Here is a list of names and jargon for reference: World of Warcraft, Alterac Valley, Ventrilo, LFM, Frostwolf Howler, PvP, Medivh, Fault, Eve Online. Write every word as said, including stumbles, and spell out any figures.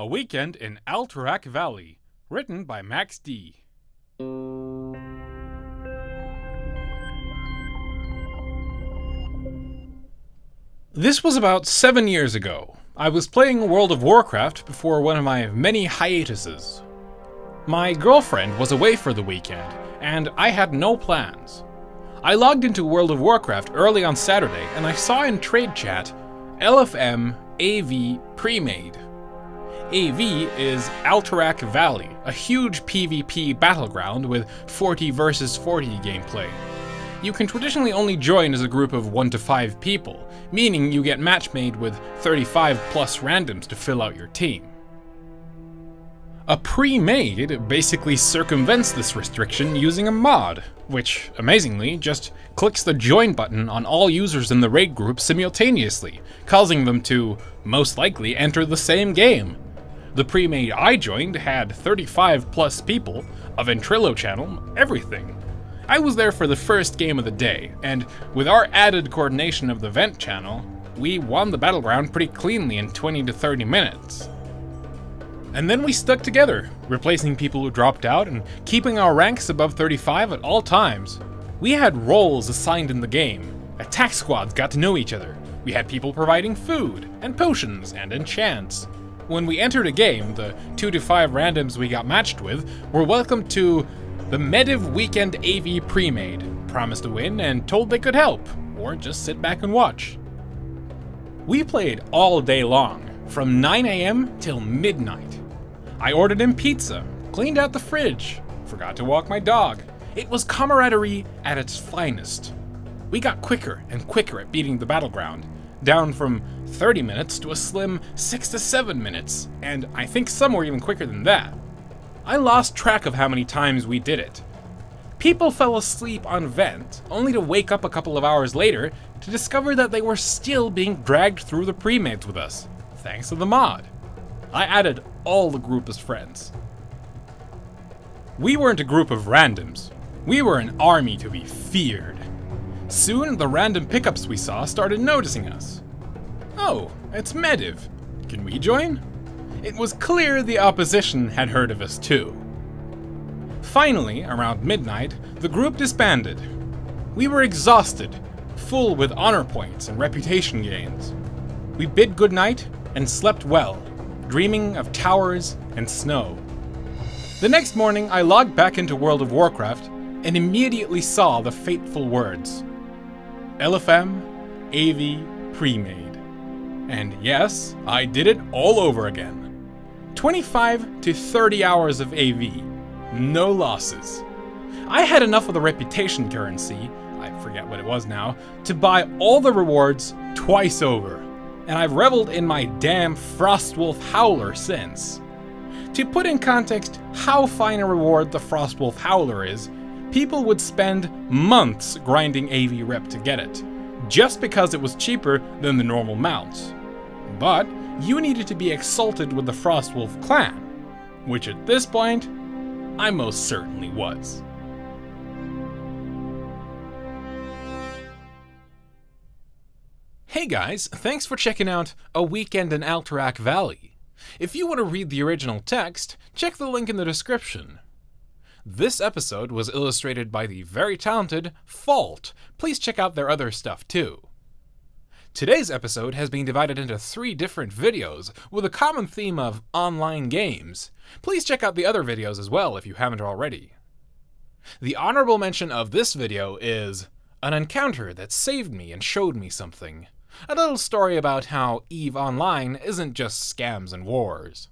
A Weekend in Alterac Valley, written by Max D. This was about seven years ago. I was playing World of Warcraft before one of my many hiatuses. My girlfriend was away for the weekend, and I had no plans. I logged into World of Warcraft early on Saturday, and I saw in trade chat, L F M A V Premade. A V is Alterac Valley, a huge PvP battleground with forty versus forty gameplay. You can traditionally only join as a group of one to five people, meaning you get matchmade with thirty-five plus randoms to fill out your team. A pre-made basically circumvents this restriction using a mod, which, amazingly, just clicks the join button on all users in the raid group simultaneously, causing them to, most likely, enter the same game. The pre-made I joined had thirty-five plus people, a Ventrilo channel, everything. I was there for the first game of the day, and with our added coordination of the vent channel, we won the battleground pretty cleanly in twenty to thirty minutes. And then we stuck together, replacing people who dropped out and keeping our ranks above thirty-five at all times. We had roles assigned in the game. Attack squads got to know each other. We had people providing food, and potions, and enchants. When we entered a game, the two to five randoms we got matched with were welcome to the Medivh Weekend A V Premade, promised a win and told they could help, or just sit back and watch. We played all day long, from nine A M till midnight. I ordered in pizza, cleaned out the fridge, forgot to walk my dog. It was camaraderie at its finest. We got quicker and quicker at beating the battleground, down from thirty minutes to a slim six to seven minutes, and I think some were even quicker than that. I lost track of how many times we did it. People fell asleep on vent, only to wake up a couple of hours later to discover that they were still being dragged through the premades with us, thanks to the mod. I added all the group as friends. We weren't a group of randoms. We were an army to be feared. Soon, the random pickups we saw started noticing us. Oh, it's Medivh. Can we join? It was clear the opposition had heard of us too. Finally, around midnight, the group disbanded. We were exhausted, full with honor points and reputation gains. We bid goodnight and slept well, dreaming of towers and snow. The next morning, I logged back into World of Warcraft and immediately saw the fateful words. L F M A V Premade. And yes, I did it all over again. twenty-five to thirty hours of A V. No losses. I had enough of the reputation currency, I forget what it was now, to buy all the rewards twice over, and I've reveled in my damn Frostwolf Howler since. To put in context how fine a reward the Frostwolf Howler is, people would spend months grinding A V rep to get it, just because it was cheaper than the normal mounts. But you needed to be exalted with the Frostwolf clan, which at this point, I most certainly was. Hey guys, thanks for checking out A Weekend in Alterac Valley. If you want to read the original text, check the link in the description. This episode was illustrated by the very talented Fault. Please check out their other stuff too. Today's episode has been divided into three different videos with a common theme of online games. Please check out the other videos as well if you haven't already. The honorable mention of this video is an encounter that saved me and showed me something. A little story about how Eve Online isn't just scams and wars.